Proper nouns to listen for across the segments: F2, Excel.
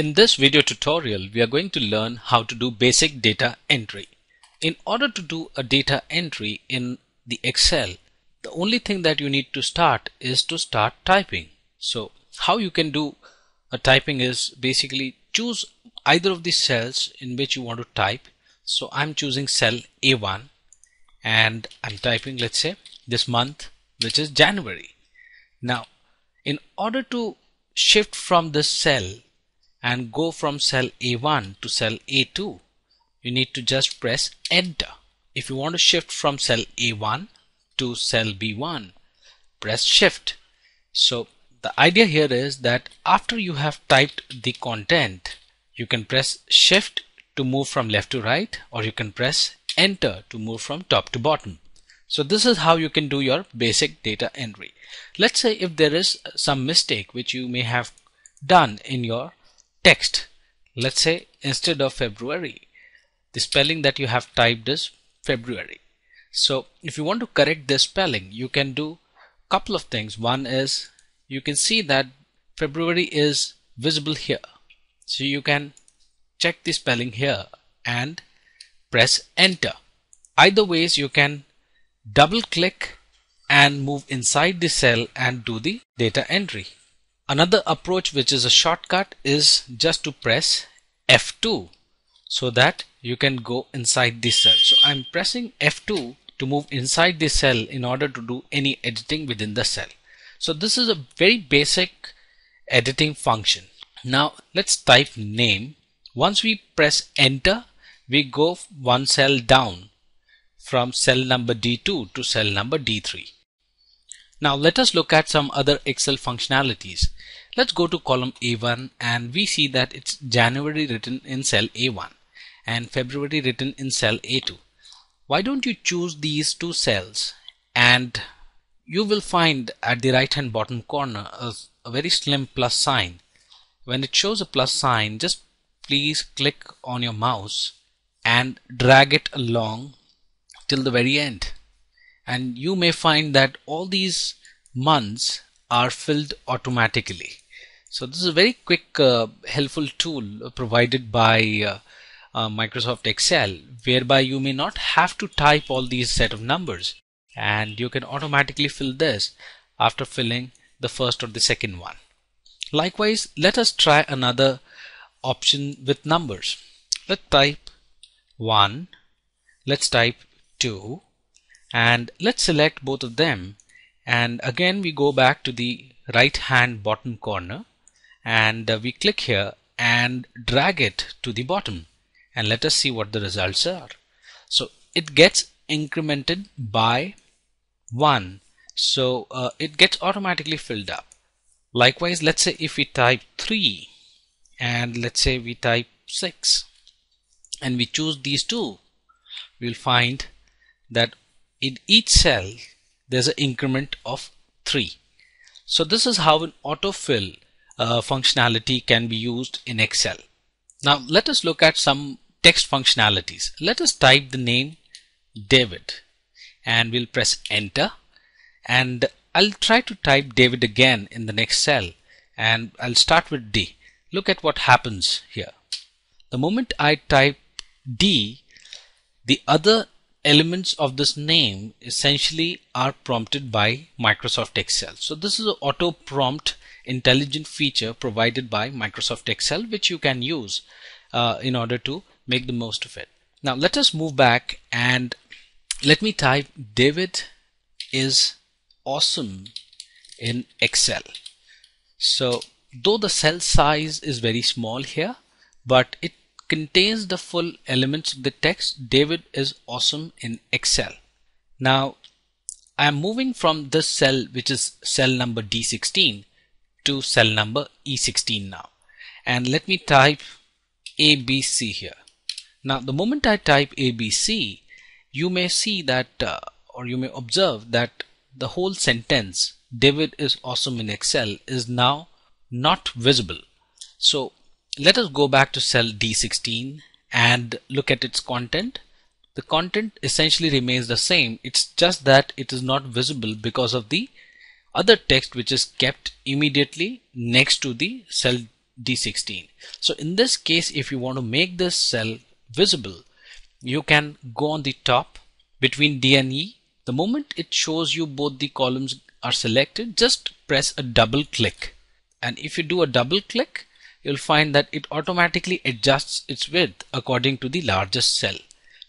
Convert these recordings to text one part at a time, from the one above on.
In this video tutorial, we are going to learn how to do basic data entry. In order to do a data entry in the Excel, the only thing that you need to start is to start typing. So how you can do a typing is basically choose either of the cells in which you want to type. So I'm choosing cell A1 and I'm typing, let's say, this month, which is January. Now, in order to shift from this cell and go from cell A1 to cell A2, you need to just press enter. If you want to shift from cell A1 to cell B1, press shift. So the idea here is that after you have typed the content, you can press shift to move from left to right, or you can press enter to move from top to bottom. So this is how you can do your basic data entry. Let's say if there is some mistake which you may have done in your text. Let's say instead of February, the spelling that you have typed is February. So if you want to correct this spelling, you can do a couple of things. One is you can see that February is visible here. So you can check the spelling here and press enter. Either ways, you can double click and move inside the cell and do the data entry. Another approach, which is a shortcut, is just to press F2 so that you can go inside the cell. So I'm pressing F2 to move inside the cell in order to do any editing within the cell. So this is a very basic editing function. Now let's type name. Once we press enter, we go one cell down from cell number D2 to cell number D3. Now let us look at some other Excel functionalities. Let's go to column A1 and we see that it's January written in cell A1 and February written in cell A2. Why don't you choose these two cells? And you will find at the right hand bottom corner a very slim plus sign. When it shows a plus sign, just please click on your mouse and drag it along till the very end. And you may find that all these months are filled automatically. So this is a very quick, helpful tool provided by Microsoft Excel, whereby you may not have to type all these set of numbers, and you can automatically fill this after filling the first or the second one. Likewise, let us try another option with numbers. Let's type 1, let's type 2, and let's select both of them, and again we go back to the right hand bottom corner and we click here and drag it to the bottom, and let us see what the results are. So it gets incremented by 1, so it gets automatically filled up. Likewise, let's say if we type 3 and let's say we type 6 and we choose these two, we'll find that in each cell there's an increment of 3. So this is how an autofill functionality can be used in Excel. Now let us look at some text functionalities. Let us type the name David and we'll press enter, and I'll try to type David again in the next cell and I'll start with D. Look at what happens here. The moment I type D, the other elements of this name essentially are prompted by Microsoft Excel. So this is an auto prompt intelligent feature provided by Microsoft Excel, which you can use in order to make the most of it. Now let us move back and let me type David is awesome in Excel. So though the cell size is very small here, but it contains the full elements of the text. David is awesome in Excel. Now I am moving from this cell, which is cell number D16, to cell number E16 now, and let me type ABC here. Now the moment I type ABC, you may see that or you may observe that the whole sentence David is awesome in Excel is now not visible. So let us go back to cell D16 and look at its content. The content essentially remains the same. It's just that it is not visible because of the other text which is kept immediately next to the cell D16. So in this case, if you want to make this cell visible, you can go on the top between D and E. The moment it shows you both the columns are selected, just press a double click. And if you do a double click, you'll find that it automatically adjusts its width according to the largest cell.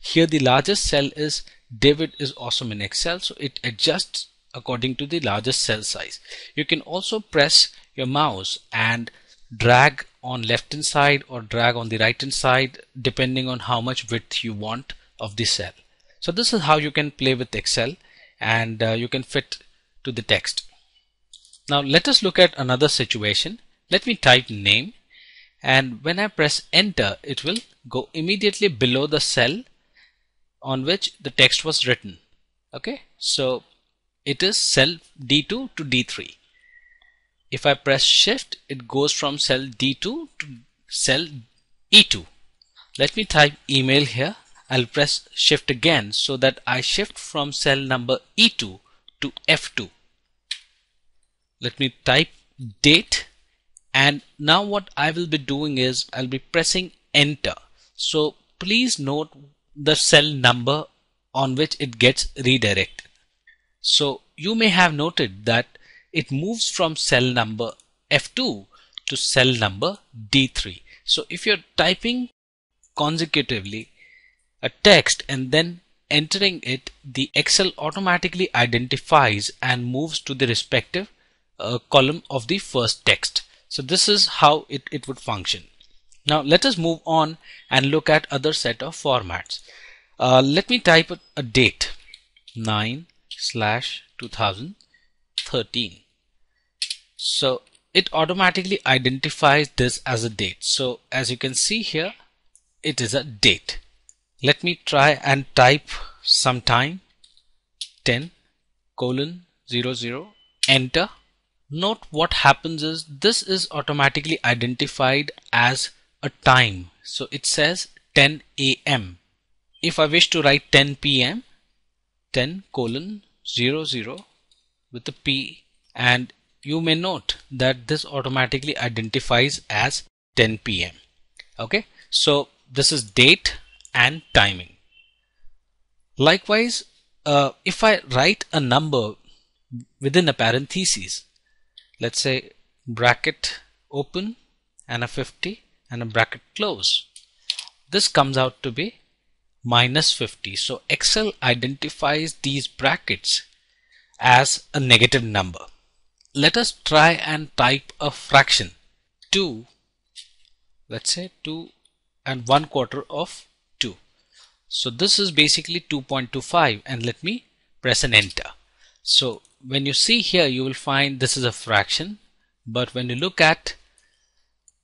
Here the largest cell is David is awesome in Excel, so it adjusts according to the largest cell size. You can also press your mouse and drag on left hand side or drag on the right hand side depending on how much width you want of the cell. So this is how you can play with Excel, and you can fit to the text. Now let us look at another situation. Let me type name, and when I press enter, it will go immediately below the cell on which the text was written. Okay, so it is cell D2 to D3. If I press shift, it goes from cell D2 to cell E2. Let me type email here. I'll press shift again so that I shift from cell number E2 to F2. Let me type date, and now what I will be doing is I'll be pressing enter. So please note the cell number on which it gets redirected. So you may have noted that it moves from cell number F2 to cell number D3. So if you're typing consecutively a text and then entering it, the Excel automatically identifies and moves to the respective column of the first text. So this is how it would function. Now let us move on and look at other set of formats. Let me type a date, 9/2013. So it automatically identifies this as a date. So as you can see here, it is a date. Let me try and type sometime 10:00, enter. Note what happens is this is automatically identified as a time. So it says 10 a.m. If I wish to write 10 p.m., 10:00 with a P, and you may note that this automatically identifies as 10 p.m. Okay, so this is date and timing. Likewise, if I write a number within a parenthesis, let's say bracket open and a 50 and a bracket close, this comes out to be -50. So Excel identifies these brackets as a negative number. Let us try and type a fraction, 2, let's say 2 1/4 of 2. So this is basically 2.25, and let me press an enter. So when you see here, you will find this is a fraction, but when you look at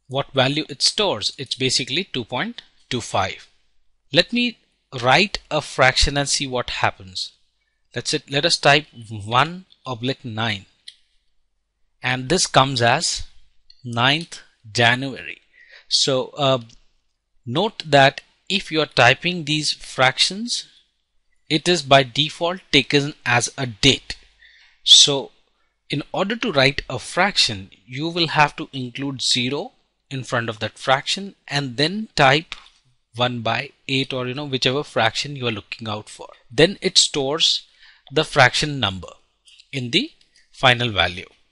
what value it stores, it's basically 2.25. Let me write a fraction and see what happens. Let us type 1/9, and this comes as 9th January. So note that if you are typing these fractions, it is by default taken as a date. So in order to write a fraction, you will have to include 0 in front of that fraction and then type 1/8, or whichever fraction you are looking out for. Then it stores the fraction number in the final value.